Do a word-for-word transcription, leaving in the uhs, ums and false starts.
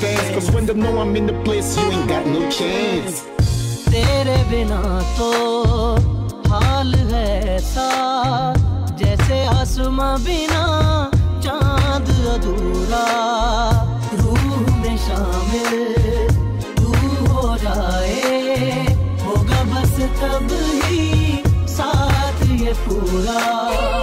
fans, cause when them know I'm in the place, you ain't got no chance. तेरे बिना तो हाल है ऐसा जैसे आसमां बिना चांद अधूरा रूह में शामिल तू हो जाए होगा बस तब ही साथ ये पूरा